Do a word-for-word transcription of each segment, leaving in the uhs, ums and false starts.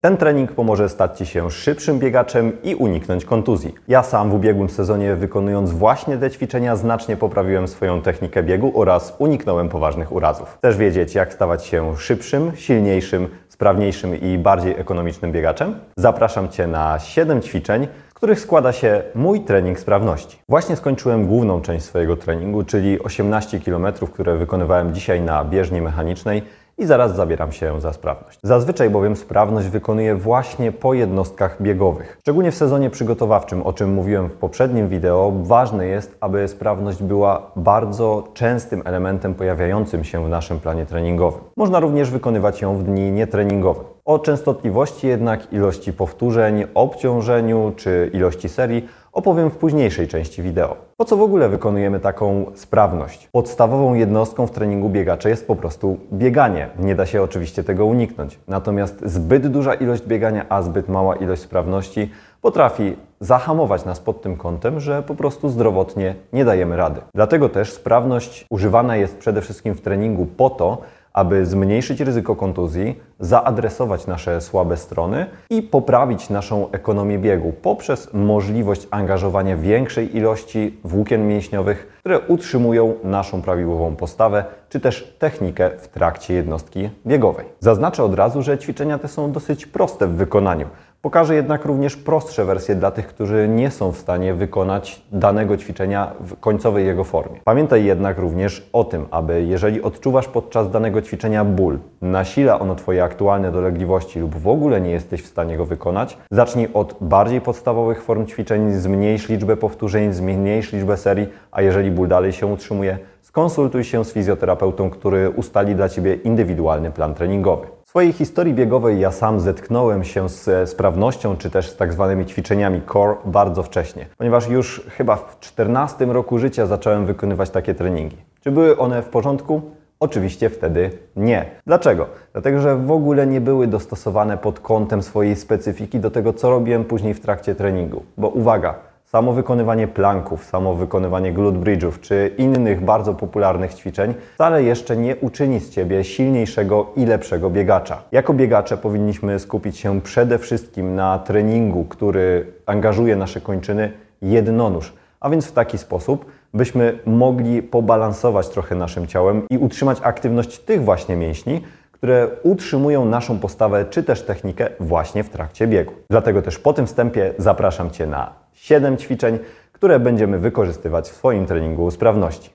Ten trening pomoże stać Ci się szybszym biegaczem i uniknąć kontuzji. Ja sam w ubiegłym sezonie, wykonując właśnie te ćwiczenia, znacznie poprawiłem swoją technikę biegu oraz uniknąłem poważnych urazów. Chcesz wiedzieć, jak stawać się szybszym, silniejszym, sprawniejszym i bardziej ekonomicznym biegaczem? Zapraszam Cię na siedem ćwiczeń, z których składa się mój trening sprawności. Właśnie skończyłem główną część swojego treningu, czyli osiemnaście kilometrów, które wykonywałem dzisiaj na bieżni mechanicznej, i zaraz zabieram się za sprawność. Zazwyczaj bowiem sprawność wykonuję właśnie po jednostkach biegowych. Szczególnie w sezonie przygotowawczym, o czym mówiłem w poprzednim wideo, ważne jest, aby sprawność była bardzo częstym elementem pojawiającym się w naszym planie treningowym. Można również wykonywać ją w dni nietreningowe. O częstotliwości jednak, ilości powtórzeń, obciążeniu czy ilości serii opowiem w późniejszej części wideo. Po co w ogóle wykonujemy taką sprawność? Podstawową jednostką w treningu biegacza jest po prostu bieganie. Nie da się oczywiście tego uniknąć. Natomiast zbyt duża ilość biegania, a zbyt mała ilość sprawności potrafi zahamować nas pod tym kątem, że po prostu zdrowotnie nie dajemy rady. Dlatego też sprawność używana jest przede wszystkim w treningu po to, aby zmniejszyć ryzyko kontuzji, zaadresować nasze słabe strony i poprawić naszą ekonomię biegu poprzez możliwość angażowania większej ilości włókien mięśniowych, które utrzymują naszą prawidłową postawę czy też technikę w trakcie jednostki biegowej. Zaznaczę od razu, że ćwiczenia te są dosyć proste w wykonaniu. Pokażę jednak również prostsze wersje dla tych, którzy nie są w stanie wykonać danego ćwiczenia w końcowej jego formie. Pamiętaj jednak również o tym, aby jeżeli odczuwasz podczas danego ćwiczenia ból, nasila ono Twoje aktualne dolegliwości lub w ogóle nie jesteś w stanie go wykonać, zacznij od bardziej podstawowych form ćwiczeń, zmniejsz liczbę powtórzeń, zmniejsz liczbę serii, a jeżeli ból dalej się utrzymuje, skonsultuj się z fizjoterapeutą, który ustali dla Ciebie indywidualny plan treningowy. W swojej historii biegowej ja sam zetknąłem się z sprawnością czy też z tak zwanymi ćwiczeniami core bardzo wcześnie, ponieważ już chyba w czternastym roku życia zacząłem wykonywać takie treningi. Czy były one w porządku? Oczywiście wtedy nie. Dlaczego? Dlatego, że w ogóle nie były dostosowane pod kątem swojej specyfiki do tego, co robiłem później w trakcie treningu. Bo uwaga, samo wykonywanie planków, samo wykonywanie glute bridge'ów czy innych bardzo popularnych ćwiczeń wcale jeszcze nie uczyni z Ciebie silniejszego i lepszego biegacza. Jako biegacze powinniśmy skupić się przede wszystkim na treningu, który angażuje nasze kończyny jednonóż, a więc w taki sposób, byśmy mogli pobalansować trochę naszym ciałem i utrzymać aktywność tych właśnie mięśni, które utrzymują naszą postawę czy też technikę właśnie w trakcie biegu. Dlatego też po tym wstępie zapraszam Cię na siedem ćwiczeń, które będziemy wykorzystywać w swoim treningu sprawności.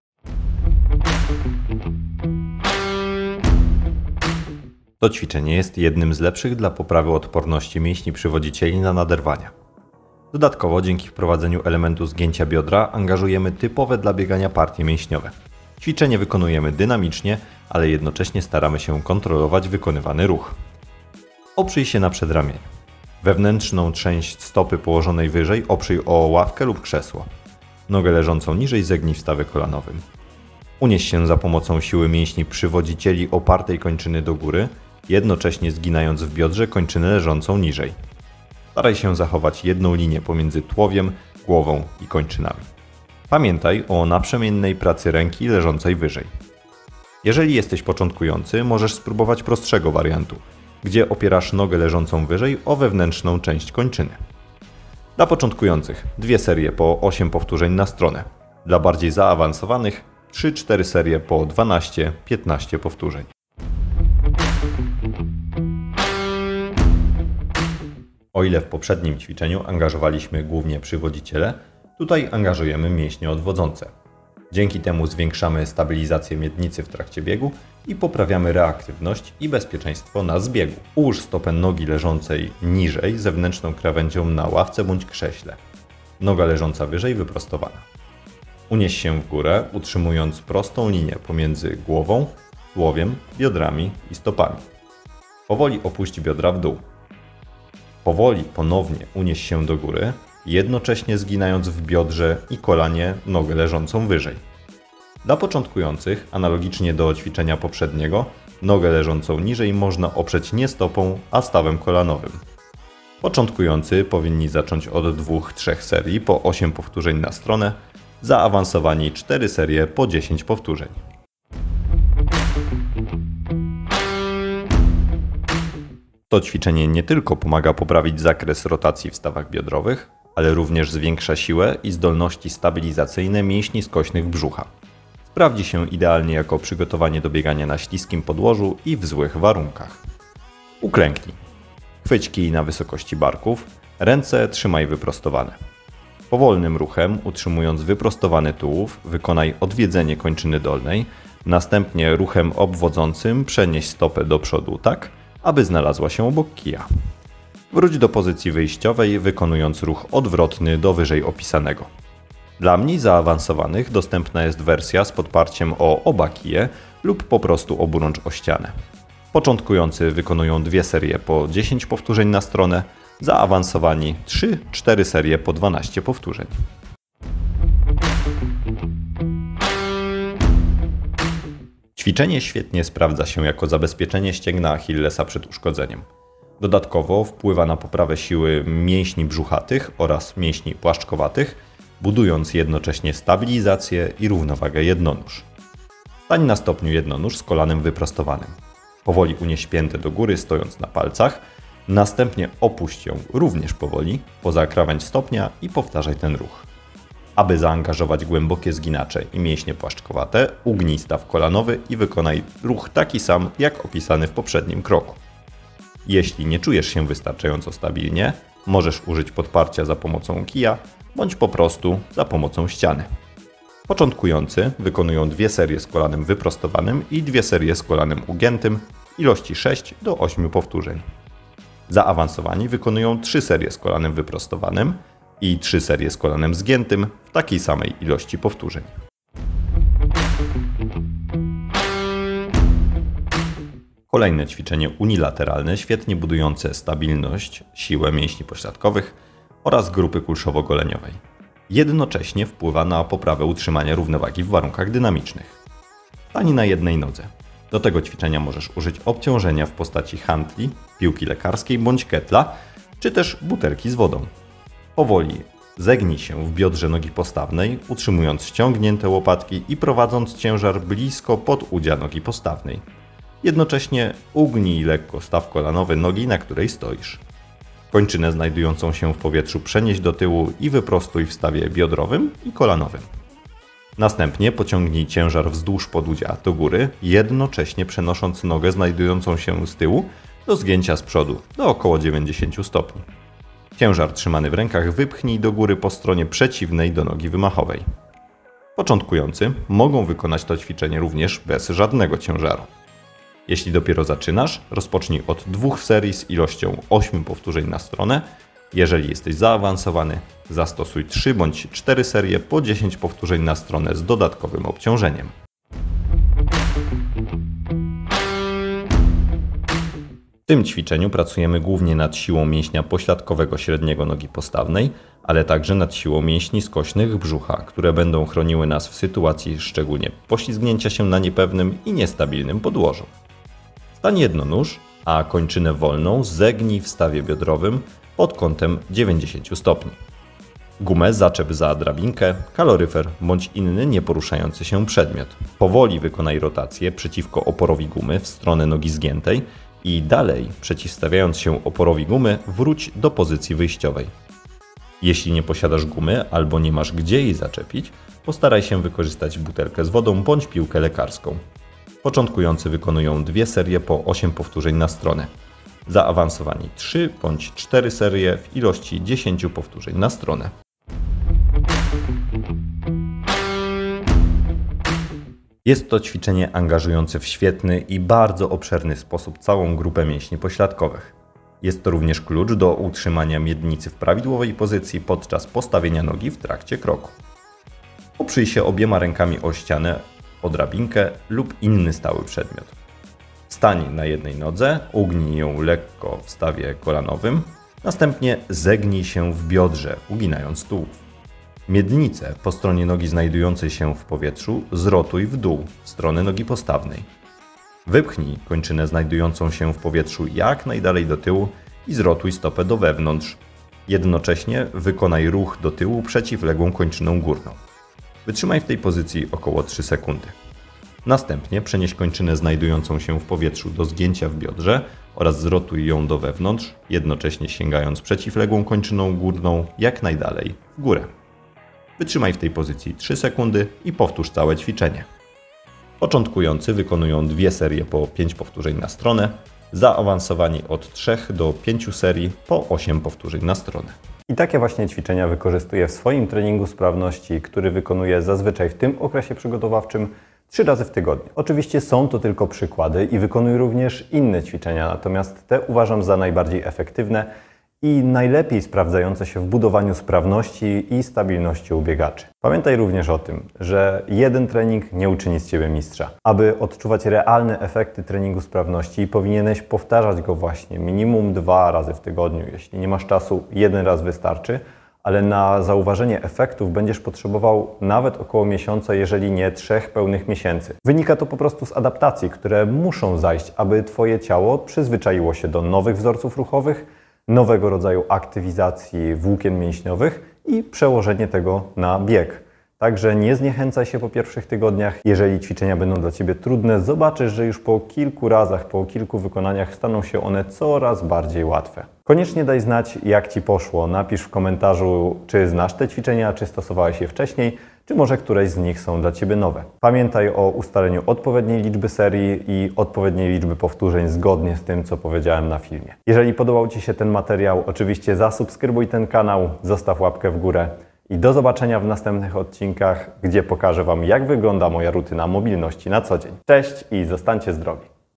To ćwiczenie jest jednym z lepszych dla poprawy odporności mięśni przywodzicieli na naderwania. Dodatkowo dzięki wprowadzeniu elementu zgięcia biodra angażujemy typowe dla biegania partie mięśniowe. Ćwiczenie wykonujemy dynamicznie, ale jednocześnie staramy się kontrolować wykonywany ruch. Oprzyj się na przedramieniu. Wewnętrzną część stopy położonej wyżej oprzyj o ławkę lub krzesło. Nogę leżącą niżej zegnij w stawie kolanowym. Unieś się za pomocą siły mięśni przywodzicieli opartej kończyny do góry, jednocześnie zginając w biodrze kończynę leżącą niżej. Staraj się zachować jedną linię pomiędzy tułowiem, głową i kończynami. Pamiętaj o naprzemiennej pracy ręki leżącej wyżej. Jeżeli jesteś początkujący, możesz spróbować prostszego wariantu, gdzie opierasz nogę leżącą wyżej o wewnętrzną część kończyny. Dla początkujących dwie serie po osiem powtórzeń na stronę. Dla bardziej zaawansowanych trzy cztery serie po dwanaście piętnaście powtórzeń. O ile w poprzednim ćwiczeniu angażowaliśmy głównie przywodziciele, tutaj angażujemy mięśnie odwodzące. Dzięki temu zwiększamy stabilizację miednicy w trakcie biegu i poprawiamy reaktywność i bezpieczeństwo na zbiegu. Ułóż stopę nogi leżącej niżej zewnętrzną krawędzią na ławce bądź krześle. Noga leżąca wyżej wyprostowana. Unieś się w górę, utrzymując prostą linię pomiędzy głową, tułowiem, biodrami i stopami. Powoli opuść biodra w dół. Powoli ponownie unieś się do góry, jednocześnie zginając w biodrze i kolanie nogę leżącą wyżej. Dla początkujących, analogicznie do ćwiczenia poprzedniego, nogę leżącą niżej można oprzeć nie stopą, a stawem kolanowym. Początkujący powinni zacząć od dwóch do trzech serii po osiem powtórzeń na stronę, zaawansowani cztery serie po dziesięć powtórzeń. To ćwiczenie nie tylko pomaga poprawić zakres rotacji w stawach biodrowych, ale również zwiększa siłę i zdolności stabilizacyjne mięśni skośnych brzucha. Sprawdzi się idealnie jako przygotowanie do biegania na śliskim podłożu i w złych warunkach. Uklęknij. Chwyć kij na wysokości barków, ręce trzymaj wyprostowane. Powolnym ruchem, utrzymując wyprostowany tułów, wykonaj odwiedzenie kończyny dolnej, następnie ruchem obwodzącym przenieś stopę do przodu tak, aby znalazła się obok kija. Wróć do pozycji wyjściowej, wykonując ruch odwrotny do wyżej opisanego. Dla mniej zaawansowanych dostępna jest wersja z podparciem o oba kije lub po prostu oburącz o ścianę. Początkujący wykonują dwie serie po dziesięć powtórzeń na stronę, zaawansowani trzy cztery serie po dwanaście powtórzeń. Ćwiczenie świetnie sprawdza się jako zabezpieczenie ścięgna Achillesa przed uszkodzeniem. Dodatkowo wpływa na poprawę siły mięśni brzuchatych oraz mięśni płaszczkowatych, budując jednocześnie stabilizację i równowagę jednonóż. Stań na stopniu jednonóż z kolanem wyprostowanym. Powoli unieś piętę do góry, stojąc na palcach, następnie opuść ją również powoli, poza krawędź stopnia i powtarzaj ten ruch. Aby zaangażować głębokie zginacze i mięśnie płaszczkowate, ugnij staw kolanowy i wykonaj ruch taki sam, jak opisany w poprzednim kroku. Jeśli nie czujesz się wystarczająco stabilnie, możesz użyć podparcia za pomocą kija, bądź po prostu za pomocą ściany. Początkujący wykonują dwie serie z kolanem wyprostowanym i dwie serie z kolanem ugiętym w ilości sześć do ośmiu powtórzeń. Zaawansowani wykonują trzy serie z kolanem wyprostowanym i trzy serie z kolanem zgiętym w takiej samej ilości powtórzeń. Kolejne ćwiczenie unilateralne, świetnie budujące stabilność, siłę mięśni pośladkowych oraz grupy kulszowo-goleniowej. Jednocześnie wpływa na poprawę utrzymania równowagi w warunkach dynamicznych. Stań na jednej nodze. Do tego ćwiczenia możesz użyć obciążenia w postaci hantli, piłki lekarskiej bądź ketla, czy też butelki z wodą. Powoli zegnij się w biodrze nogi postawnej, utrzymując ściągnięte łopatki i prowadząc ciężar blisko pod udzia nogi postawnej. Jednocześnie ugnij lekko staw kolanowy nogi, na której stoisz. Kończynę znajdującą się w powietrzu przenieś do tyłu i wyprostuj w stawie biodrowym i kolanowym. Następnie pociągnij ciężar wzdłuż podudzia do góry, jednocześnie przenosząc nogę znajdującą się z tyłu do zgięcia z przodu do około dziewięćdziesięciu stopni. Ciężar trzymany w rękach wypchnij do góry po stronie przeciwnej do nogi wymachowej. Początkujący mogą wykonać to ćwiczenie również bez żadnego ciężaru. Jeśli dopiero zaczynasz, rozpocznij od dwóch serii z ilością ośmiu powtórzeń na stronę. Jeżeli jesteś zaawansowany, zastosuj trzy bądź cztery serie po dziesięć powtórzeń na stronę z dodatkowym obciążeniem. W tym ćwiczeniu pracujemy głównie nad siłą mięśnia pośladkowego średniego nogi postawnej, ale także nad siłą mięśni skośnych brzucha, które będą chroniły nas w sytuacji szczególnie poślizgnięcia się na niepewnym i niestabilnym podłożu. Stań jednonóż, a kończynę wolną zegnij w stawie biodrowym pod kątem dziewięćdziesięciu stopni. Gumę zaczep za drabinkę, kaloryfer bądź inny nieporuszający się przedmiot. Powoli wykonaj rotację przeciwko oporowi gumy w stronę nogi zgiętej i dalej, przeciwstawiając się oporowi gumy, wróć do pozycji wyjściowej. Jeśli nie posiadasz gumy albo nie masz gdzie jej zaczepić, postaraj się wykorzystać butelkę z wodą bądź piłkę lekarską. Początkujący wykonują dwie serie po osiem powtórzeń na stronę. Zaawansowani trzy bądź cztery serie w ilości dziesięciu powtórzeń na stronę. Jest to ćwiczenie angażujące w świetny i bardzo obszerny sposób całą grupę mięśni pośladkowych. Jest to również klucz do utrzymania miednicy w prawidłowej pozycji podczas postawienia nogi w trakcie kroku. Oprzyj się obiema rękami o ścianę, o drabinkę lub inny stały przedmiot. Stań na jednej nodze, ugnij ją lekko w stawie kolanowym, następnie zegnij się w biodrze, uginając tułów. Miednicę po stronie nogi znajdującej się w powietrzu zrotuj w dół, w stronę nogi postawnej. Wypchnij kończynę znajdującą się w powietrzu jak najdalej do tyłu i zrotuj stopę do wewnątrz. Jednocześnie wykonaj ruch do tyłu przeciwległą kończyną górną. Wytrzymaj w tej pozycji około trzy sekundy. Następnie przenieś kończynę znajdującą się w powietrzu do zgięcia w biodrze oraz zrotuj ją do wewnątrz, jednocześnie sięgając przeciwległą kończyną górną jak najdalej w górę. Wytrzymaj w tej pozycji trzy sekundy i powtórz całe ćwiczenie. Początkujący wykonują dwie serie po pięć powtórzeń na stronę, zaawansowani od trzech do pięciu serii po osiem powtórzeń na stronę. I takie właśnie ćwiczenia wykorzystuję w swoim treningu sprawności, który wykonuję zazwyczaj w tym okresie przygotowawczym trzy razy w tygodniu. Oczywiście są to tylko przykłady i wykonuję również inne ćwiczenia, natomiast te uważam za najbardziej efektywne i najlepiej sprawdzające się w budowaniu sprawności i stabilności u biegaczy. Pamiętaj również o tym, że jeden trening nie uczyni z Ciebie mistrza. Aby odczuwać realne efekty treningu sprawności, powinieneś powtarzać go właśnie minimum dwa razy w tygodniu. Jeśli nie masz czasu, jeden raz wystarczy, ale na zauważenie efektów będziesz potrzebował nawet około miesiąca, jeżeli nie trzech pełnych miesięcy. Wynika to po prostu z adaptacji, które muszą zajść, aby Twoje ciało przyzwyczaiło się do nowych wzorców ruchowych, nowego rodzaju aktywizacji włókien mięśniowych i przełożenie tego na bieg. Także nie zniechęcaj się po pierwszych tygodniach. Jeżeli ćwiczenia będą dla Ciebie trudne, zobaczysz, że już po kilku razach, po kilku wykonaniach staną się one coraz bardziej łatwe. Koniecznie daj znać, jak Ci poszło. Napisz w komentarzu, czy znasz te ćwiczenia, czy stosowałeś je wcześniej, czy może któreś z nich są dla Ciebie nowe. Pamiętaj o ustaleniu odpowiedniej liczby serii i odpowiedniej liczby powtórzeń zgodnie z tym, co powiedziałem na filmie. Jeżeli podobał Ci się ten materiał, oczywiście zasubskrybuj ten kanał, zostaw łapkę w górę i do zobaczenia w następnych odcinkach, gdzie pokażę Wam, jak wygląda moja rutyna mobilności na co dzień. Cześć i zostańcie zdrowi!